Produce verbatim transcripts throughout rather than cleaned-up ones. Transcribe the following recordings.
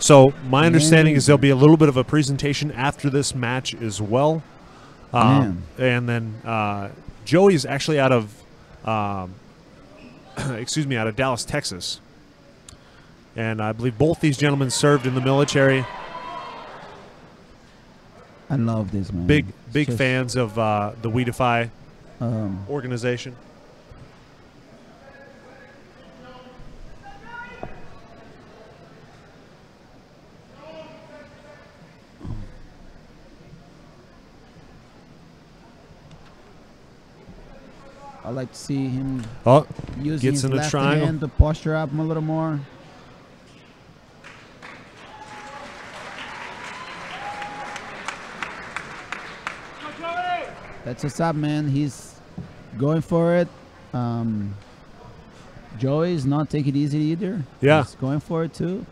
So my understanding mm. is there'll be a little bit of a presentation after this match as well. Um, and then uh, Joey's actually out of, um, excuse me, out of Dallas, Texas. And I believe both these gentlemen served in the military. I love this, man. Big, big just, fans of uh, the We Defy um, organization. I like to see him oh, using his left hand to posture up a little more. That's what's up, man. He's going for it. Um, Joey's not taking it easy either. Yeah. He's going for it too.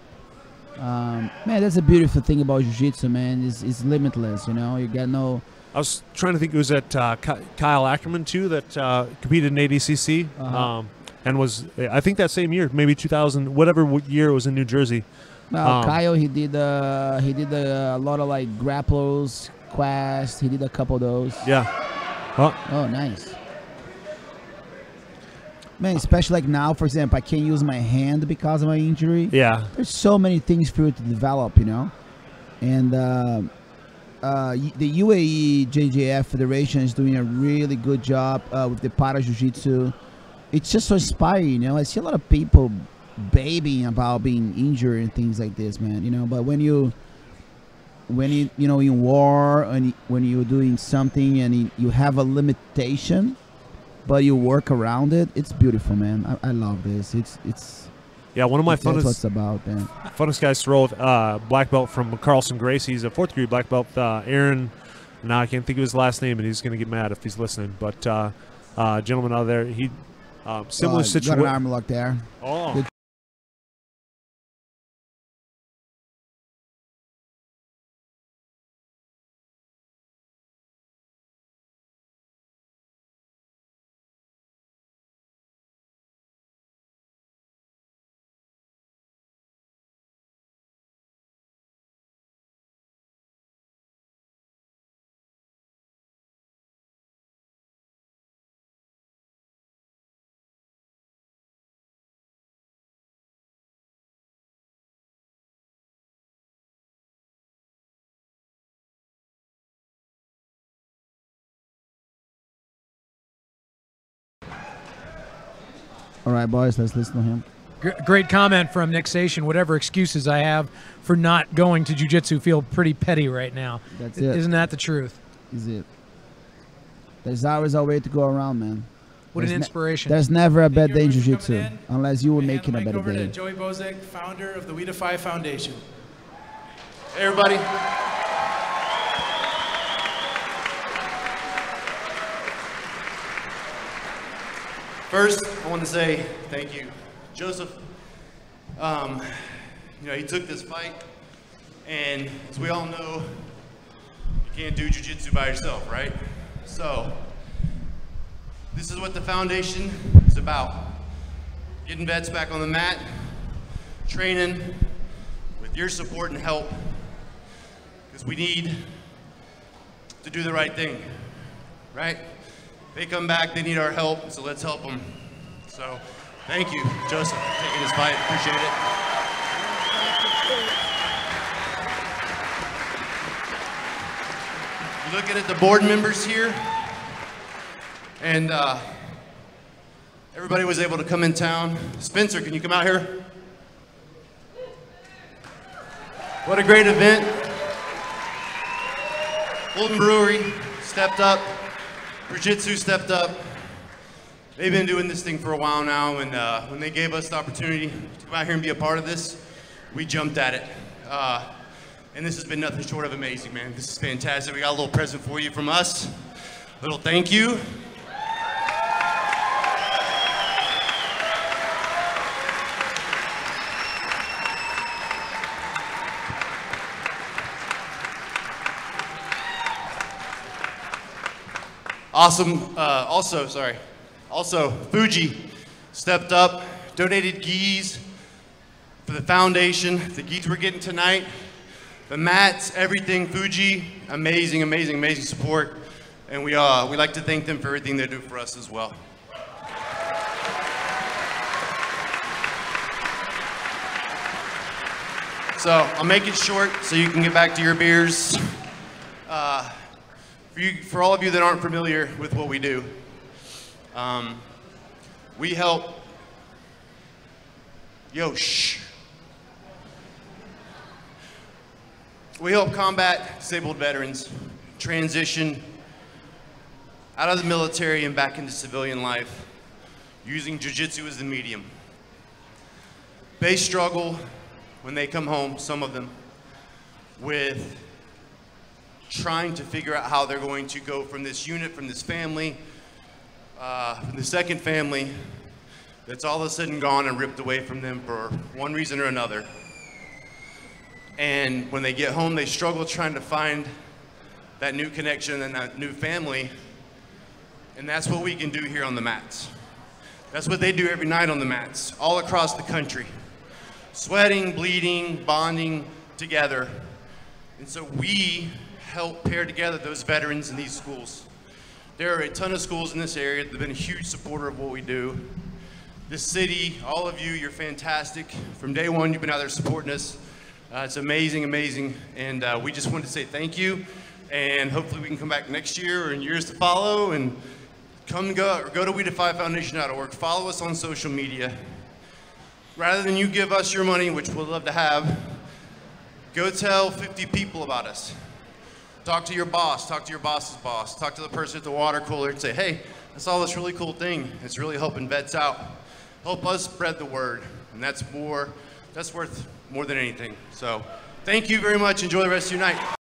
Um, man, that's a beautiful thing about jiu-jitsu, man. It's, it's limitless, you know. You got no... I was trying to think it was at uh, Kyle Ackerman, too, that uh, competed in A D C C uh-huh. um, and was, I think that same year, maybe two thousand, whatever year it was in New Jersey. No, um, Kyle, he did, uh, he did a lot of, like, grapples, quests. He did a couple of those. Yeah. Huh. Oh, nice. Man, especially like now, for example, I can't use my hand because of my injury. Yeah. There's so many things for you to develop, you know? And... Uh, Uh, the U A E J J F Federation is doing a really good job uh, with the para jiu-jitsu. It's just so inspiring, you know. I see a lot of people babying about being injured and things like this, man. You know, but when you, when you, you know, in war and when you're doing something and you have a limitation, but you work around it, it's beautiful, man. I, I love this. It's it's. Yeah, one of my funnest, about, funnest guys to roll with, uh, black belt from Carlson Gracie. He's a fourth degree black belt. Uh, Aaron, now I can't think of his last name, and he's going to get mad if he's listening. But uh, uh, gentleman out of there, he uh, similar uh, situation. Got an arm lock there. Oh. Good. All right, boys, let's listen to him. Great comment from Nick Sation. Whatever excuses I have for not going to jiu-jitsu feel pretty petty right now. That's it. Isn't that the truth? Is it. There's always a way to go around, man. What there's an inspiration. There's never a bad day in jiu-jitsu unless you were and making a better over day. To Joey Bozik, founder of the We Defy Foundation. Hey, everybody. First, I want to say thank you, Joseph. Um, you know, he took this fight, and as we all know, you can't do jiu-jitsu by yourself, right? So, this is what the foundation is about. Getting vets back on the mat, training with your support and help, because we need to do the right thing, right? They come back, they need our help, so let's help them. So, thank you, Joseph, for taking this fight. Appreciate it. Looking at the board members here, and uh, everybody was able to come in town. Spencer, can you come out here? What a great event. Fulton Brewery stepped up. Brewjitsu stepped up. They've been doing this thing for a while now, and uh, when they gave us the opportunity to come out here and be a part of this, we jumped at it. Uh, and this has been nothing short of amazing, man. This is fantastic. We got a little present for you from us. A little thank you. Awesome, uh, also, sorry, also Fuji stepped up, donated gis for the foundation, the geeks we're getting tonight, the mats, everything, Fuji, amazing, amazing, amazing support. And we, uh, we like to thank them for everything they do for us as well. So I'll make it short so you can get back to your beers. Uh, for, you, for all of you that aren't familiar with what we do, um, we help, yo, shh. We help combat disabled veterans transition out of the military and back into civilian life using jiu-jitsu as the medium. They struggle when they come home, some of them, with trying to figure out how they're going to go from this unit, from this family, uh, from the second family that's all of a sudden gone and ripped away from them for one reason or another. And when they get home, they struggle trying to find that new connection and that new family. And that's what we can do here on the mats. That's what they do every night on the mats, all across the country. Sweating, bleeding, bonding together. And so we help pair together those veterans in these schools. There are a ton of schools in this area that have been a huge supporter of what we do. This city, all of you, you're fantastic. From day one, you've been out there supporting us. Uh, it's amazing, amazing. And uh, we just wanted to say thank you. And hopefully we can come back next year or in years to follow and come go, or go to we defy foundation dot org. Follow us on social media. Rather than you give us your money, which we'd love to have, go tell fifty people about us. Talk to your boss, talk to your boss's boss, talk to the person at the water cooler and say, hey, I saw this really cool thing. It's really helping vets out. Help us spread the word. And that's more, that's worth more than anything. So thank you very much. Enjoy the rest of your night.